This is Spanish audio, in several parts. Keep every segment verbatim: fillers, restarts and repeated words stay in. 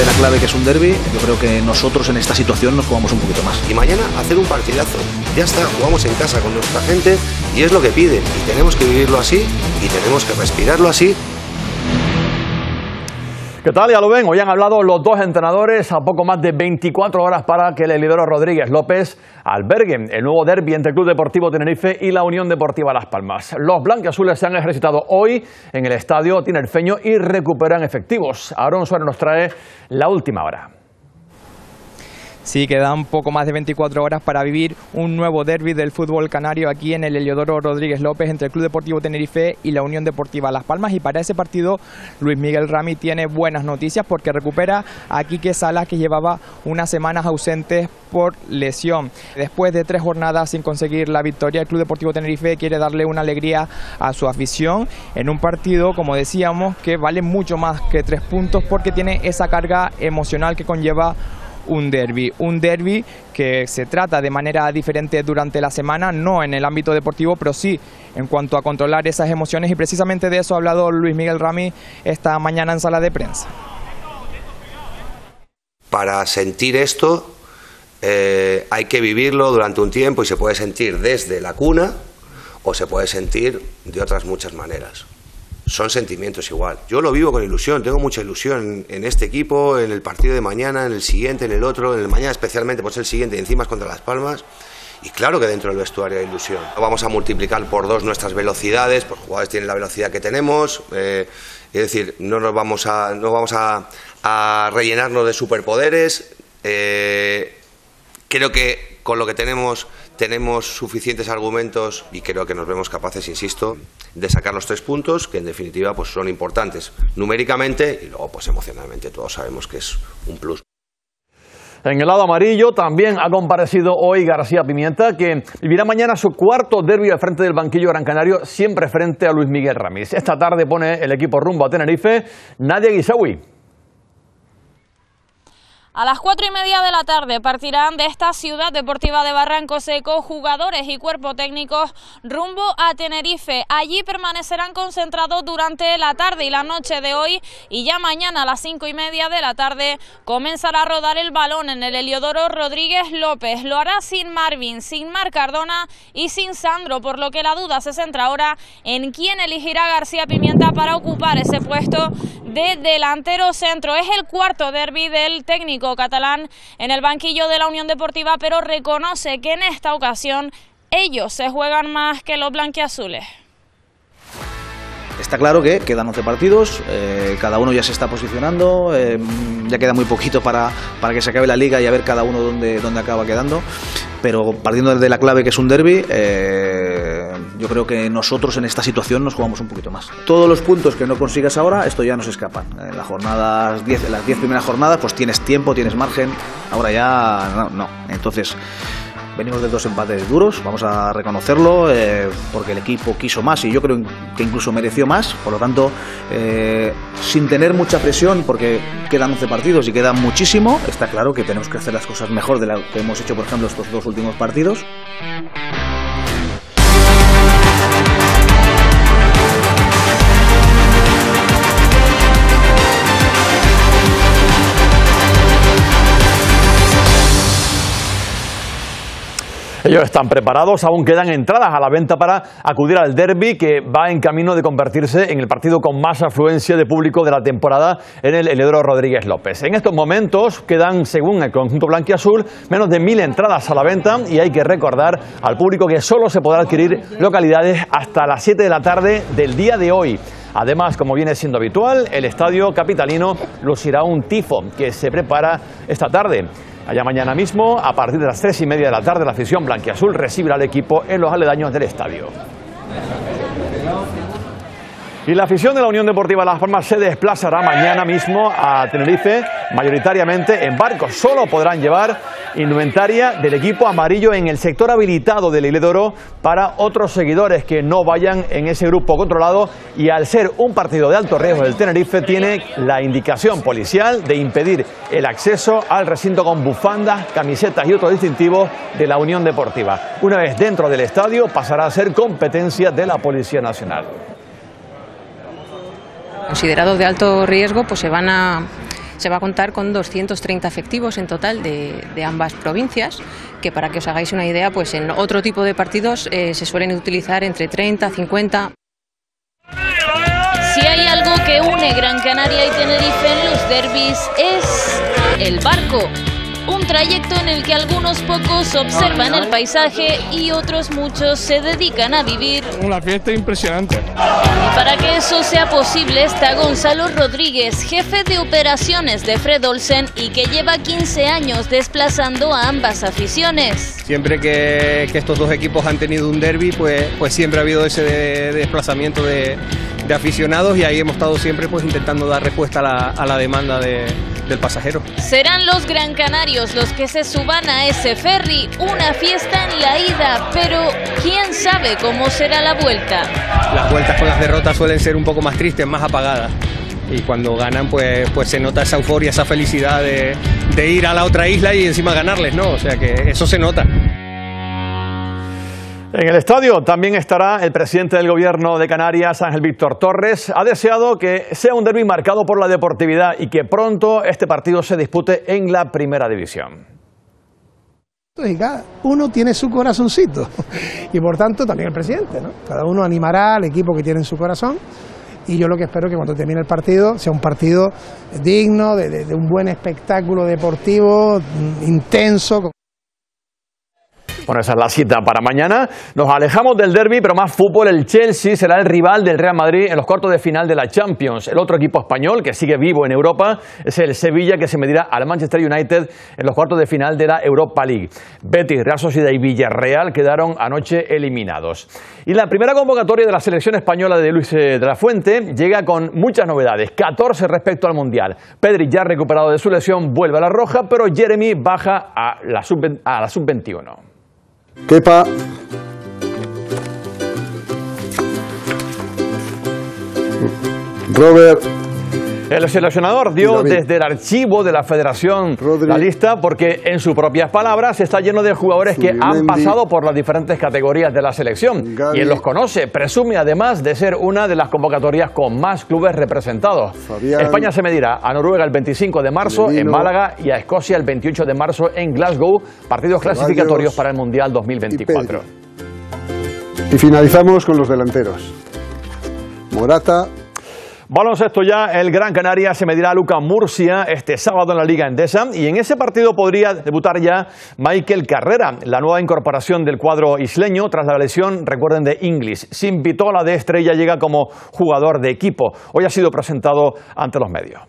de la clave, que es un derbi, yo creo que nosotros en esta situación nos jugamos un poquito más. Y mañana hacer un partidazo. Ya está, jugamos en casa con nuestra gente y es lo que piden. Y tenemos que vivirlo así y tenemos que respirarlo así. ¿Qué tal? Ya lo ven, hoy han hablado los dos entrenadores a poco más de veinticuatro horas para que el Heliodoro Rodríguez López albergue el nuevo derbi entre el Club Deportivo Tenerife y la Unión Deportiva Las Palmas. Los blanquiazules se han ejercitado hoy en el estadio tinerfeño y recuperan efectivos. Aarón Suárez nos trae la última hora. Sí, quedan poco más de veinticuatro horas para vivir un nuevo derbi del fútbol canario aquí en el Heliodoro Rodríguez López entre el Club Deportivo Tenerife y la Unión Deportiva Las Palmas, y para ese partido Luis Miguel Rami tiene buenas noticias porque recupera a Quique Salas, que llevaba unas semanas ausentes por lesión. Después de tres jornadas sin conseguir la victoria, el Club Deportivo Tenerife quiere darle una alegría a su afición en un partido, como decíamos, que vale mucho más que tres puntos porque tiene esa carga emocional que conlleva un derbi, un derbi que se trata de manera diferente durante la semana, no en el ámbito deportivo, pero sí en cuanto a controlar esas emociones, y precisamente de eso ha hablado Luis Miguel Rami esta mañana en sala de prensa. Para sentir esto eh, hay que vivirlo durante un tiempo, y se puede sentir desde la cuna o se puede sentir de otras muchas maneras. Son sentimientos igual. Yo lo vivo con ilusión, tengo mucha ilusión en este equipo, en el partido de mañana, en el siguiente, en el otro, en el mañana especialmente, pues el siguiente, y encima es contra Las Palmas. Y claro que dentro del vestuario hay ilusión. Vamos a multiplicar por dos nuestras velocidades, los jugadores tienen la velocidad que tenemos, eh, es decir, no nos vamos a, no vamos a, a rellenarnos de superpoderes. Eh, creo que con lo que tenemos tenemos suficientes argumentos y creo que nos vemos capaces, insisto, de sacar los tres puntos, que en definitiva pues son importantes numéricamente y luego pues emocionalmente todos sabemos que es un plus. En el lado amarillo también ha comparecido hoy García Pimienta, que vivirá mañana su cuarto derbi al frente del banquillo gran canario, siempre frente a Luis Miguel Rami. Esta tarde pone el equipo rumbo a Tenerife. Nadia Guisawi. A las cuatro y media de la tarde partirán de esta ciudad deportiva de Barranco Seco jugadores y cuerpo técnicos rumbo a Tenerife. Allí permanecerán concentrados durante la tarde y la noche de hoy, y ya mañana a las cinco y media de la tarde comenzará a rodar el balón en el Heliodoro Rodríguez López. Lo hará sin Marvin, sin Marc Cardona y sin Sandro, por lo que la duda se centra ahora en quién elegirá García Pimienta para ocupar ese puesto de delantero centro. Es el cuarto derbi del técnico catalán en el banquillo de la Unión Deportiva, pero reconoce que en esta ocasión ellos se juegan más que los blanquiazules. Está claro que quedan once partidos, eh, cada uno ya se está posicionando, eh, ya queda muy poquito para, para que se acabe la liga y a ver cada uno dónde, dónde acaba quedando, pero partiendo de la clave que es un derbi, eh, yo creo que nosotros en esta situación nos jugamos un poquito más. Todos los puntos que no consigas ahora, esto ya nos escapan. En las jornadas diez, en las diez primeras jornadas pues tienes tiempo, tienes margen, ahora ya no, no. Entonces venimos de dos empates duros, vamos a reconocerlo, eh, porque el equipo quiso más y yo creo que incluso mereció más, por lo tanto, eh, sin tener mucha presión, porque quedan once partidos y queda muchísimo, está claro que tenemos que hacer las cosas mejor de lo que hemos hecho, por ejemplo, estos dos últimos partidos. Ellos están preparados, aún quedan entradas a la venta para acudir al derbi, que va en camino de convertirse en el partido con más afluencia de público de la temporada en el Heliodoro Rodríguez López. En estos momentos quedan, según el conjunto blanquiazul, menos de mil entradas a la venta, y hay que recordar al público que solo se podrá adquirir localidades hasta las siete de la tarde del día de hoy. Además, como viene siendo habitual, el estadio capitalino lucirá un tifo que se prepara esta tarde. Allá mañana mismo, a partir de las tres y media de la tarde, la afición blanquiazul recibirá al equipo en los aledaños del estadio. Y la afición de la Unión Deportiva Las Palmas se desplazará mañana mismo a Tenerife, mayoritariamente en barcos. Solo podrán llevar indumentaria del equipo amarillo en el sector habilitado del Heliodoro para otros seguidores que no vayan en ese grupo controlado, y al ser un partido de alto riesgo del Tenerife tiene la indicación policial de impedir el acceso al recinto con bufandas, camisetas y otros distintivos de la Unión Deportiva. Una vez dentro del estadio pasará a ser competencia de la Policía Nacional. Considerados de alto riesgo, pues se van a se va a contar con doscientos treinta efectivos en total de, de ambas provincias, que para que os hagáis una idea, pues en otro tipo de partidos eh, se suelen utilizar entre treinta, cincuenta... Si hay algo que une Gran Canaria y Tenerife en los derbis es el barco. Un trayecto en el que algunos pocos observan el paisaje y otros muchos se dedican a vivir. Una fiesta impresionante. Y para que eso sea posible está Gonzalo Rodríguez, jefe de operaciones de Fred Olsen y que lleva quince años desplazando a ambas aficiones. Siempre que, que estos dos equipos han tenido un derbi, pues, pues siempre ha habido ese de, de desplazamiento de, de aficionados y ahí hemos estado siempre pues intentando dar respuesta a la, a la demanda de... del pasajero. Serán los Gran Canarios los que se suban a ese ferry, una fiesta en la ida, pero quién sabe cómo será la vuelta. Las vueltas con las derrotas suelen ser un poco más tristes, más apagadas, y cuando ganan pues, pues se nota esa euforia, esa felicidad de, de ir a la otra isla y encima ganarles, ¿no? O sea que eso se nota. En el estadio también estará el presidente del Gobierno de Canarias, Ángel Víctor Torres. Ha deseado que sea un derbi marcado por la deportividad y que pronto este partido se dispute en la Primera División. Cada uno tiene su corazoncito y por tanto también el presidente, ¿no? Cada uno animará al equipo que tiene en su corazón y yo lo que espero es que cuando termine el partido sea un partido digno, de, de, de un buen espectáculo deportivo, intenso. Bueno, esa es la cita para mañana. Nos alejamos del derbi, pero más fútbol. El Chelsea será el rival del Real Madrid en los cuartos de final de la Champions. El otro equipo español que sigue vivo en Europa es el Sevilla, que se medirá al Manchester United en los cuartos de final de la Europa League. Betis, Real Sociedad y Villarreal quedaron anoche eliminados. Y la primera convocatoria de la selección española de Luis de la Fuente llega con muchas novedades, catorce respecto al Mundial. Pedri, ya recuperado de su lesión, vuelve a la roja, pero Jeremy baja a la sub veintiuno. Kepa, Robert. El seleccionador dio desde el archivo de la Federación Rodri, la lista porque, en sus propias palabras, está lleno de jugadores Subimendi, que han pasado por las diferentes categorías de la selección. Gaby, y él los conoce. Presume, además, de ser una de las convocatorias con más clubes representados. Fabián, España se medirá a Noruega el veinticinco de marzo Lino, en Málaga y a Escocia el veintiocho de marzo en Glasgow. Partidos Ceballos, clasificatorios para el Mundial dos mil veinticuatro. Y, y finalizamos con los delanteros. Morata. Baloncesto ya, el Gran Canaria se medirá a Lucentum Murcia este sábado en la Liga Endesa y en ese partido podría debutar ya Michael Carrera, la nueva incorporación del cuadro isleño tras la lesión, recuerden, de Inglis. Sin vitola de estrella llega como jugador de equipo. Hoy ha sido presentado ante los medios.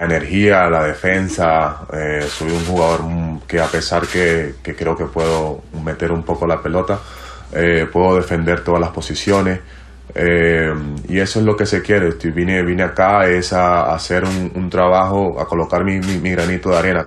La energía, la defensa, eh, soy un jugador que a pesar que, que creo que puedo meter un poco la pelota, eh, puedo defender todas las posiciones. Eh, y eso es lo que se quiere. Estoy, vine, vine acá es a, a hacer un, un trabajo, a colocar mi, mi, mi granito de arena.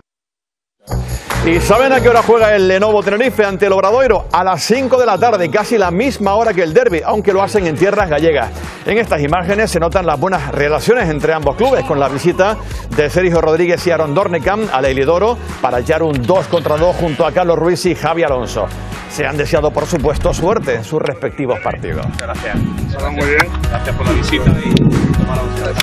¿Y saben a qué hora juega el Lenovo Tenerife ante el Obradoiro? A las cinco de la tarde, casi la misma hora que el derbi, aunque lo hacen en tierras gallegas. En estas imágenes se notan las buenas relaciones entre ambos clubes, con la visita de Sergio Rodríguez y Aaron Dornecam al Heliodoro para echar un dos contra dos junto a Carlos Ruiz y Javi Alonso. Se han deseado, por supuesto, suerte en sus respectivos partidos. Gracias. Gracias. Muy bien. Gracias por la visita y tomar ustedes.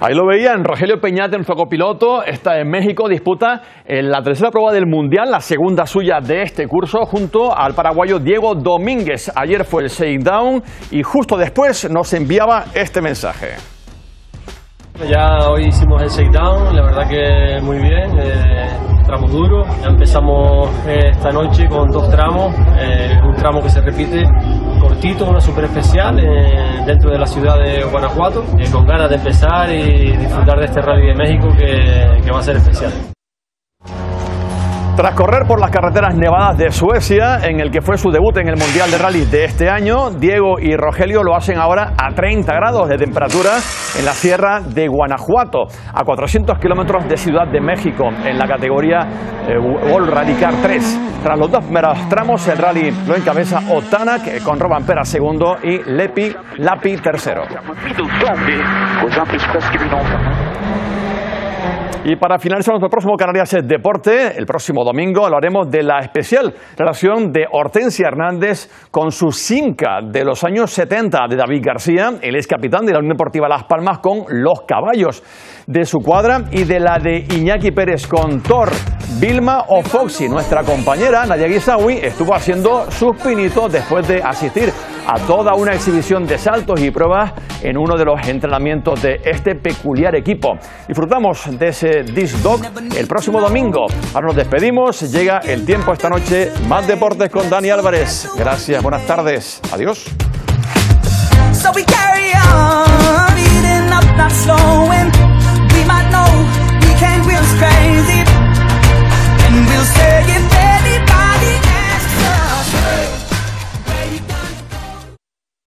Ahí lo veían, Rogelio Peñate, nuestro copiloto, está en México, disputa en la tercera prueba del Mundial, la segunda suya de este curso, junto al paraguayo Diego Domínguez. Ayer fue el shakedown y justo después nos enviaba este mensaje. Ya hoy hicimos el shakedown, la verdad que muy bien, eh, tramos duros. Ya empezamos eh, esta noche con dos tramos, eh, un tramo que se repite cortito, una super especial eh, dentro de la ciudad de Guanajuato, eh, con ganas de empezar y disfrutar de este rally de México que, que va a ser especial. Tras correr por las carreteras nevadas de Suecia, en el que fue su debut en el Mundial de Rally de este año, Diego y Rogelio lo hacen ahora a treinta grados de temperatura en la sierra de Guanajuato, a cuatrocientos kilómetros de Ciudad de México, en la categoría eh, World Rally Car tres. Tras los dos primeros tramos, el rally lo encabeza Otanak, con Robampera segundo y Lepi Lapi tercero. Y para finalizar nuestro próximo Canarias es Deporte, el próximo domingo hablaremos de la especial relación de Hortensia Hernández con su Simca de los años setenta, de David García, el ex capitán de la Unión Deportiva Las Palmas, con los caballos de su cuadra, y de la de Iñaki Pérez con Thor, Vilma o Foxy. Nuestra compañera Nadia Guisawi estuvo haciendo sus pinitos después de asistir a toda una exhibición de saltos y pruebas en uno de los entrenamientos de este peculiar equipo. Disfrutamos de ese Disc Dog el próximo domingo. Ahora nos despedimos, llega El Tiempo esta noche, más deportes con Dani Álvarez. Gracias, buenas tardes, adiós. We'll say